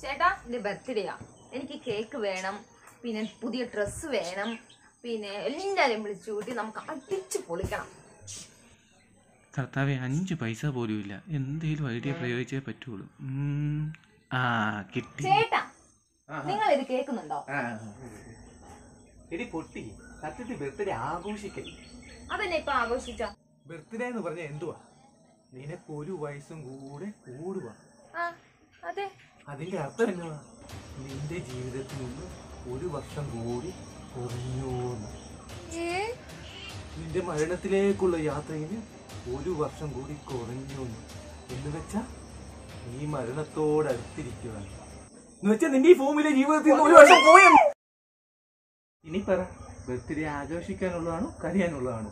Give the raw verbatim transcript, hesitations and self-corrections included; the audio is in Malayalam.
ചേട്ടാ എൻ്റെ ബർത്ത്ഡേയാ, എനിക്ക് കേക്ക് വേണം, പിന്നെ പുതിയ ഡ്രസ്സ് വേണം, പിന്നെ എല്ലാവരെയും വിളിച്ചു കൂട്ടി നമുക്ക് അടിച്ചു പൊളിക്കണം. കർത്താവേ, അഞ്ച് പൈസ പോലും ഇല്ല, എന്തെങ്കിലും ഐഡിയ പ്രയോഗിച്ചേ പറ്റുള്ളൂ. ആ കിട്ടി. ചേട്ടാ നിങ്ങൾ ഇത് കേൾക്കുന്നുണ്ടോ? അതന്നെ ഇപ്പൊ ആഘോഷിച്ചോ? ബർത്ത്ഡേ എന്ന് പറഞ്ഞ എന്തുവാ? നിനക്ക് ഒരു വയസ്സും കൂടെ കൂടുവാ. അതിന്റെ അർത്ഥം എന്തുവാ? നിന്റെ ജീവിതത്തിൽ നിന്ന് ഒരു വർഷം കൂടി കുറഞ്ഞോന്ന്. നിന്റെ മരണത്തിലേക്കുള്ള യാത്രയിൽ ഒരു വർഷം കൂടി കുറഞ്ഞോന്ന് എന്ന് വെച്ചാ നീ മരണത്തോടടുത്തിരിക്കുക എന്ന് വെച്ചാ നിന്റെ ഈ ഫോമിലെ ജീവിതത്തിൽ ഒരു വർഷം പോയ. ഇനി പറ, ബർത്ത്ഡേ ആഘോഷിക്കാനുള്ളതാണോ കരയാനുള്ളതാണോ?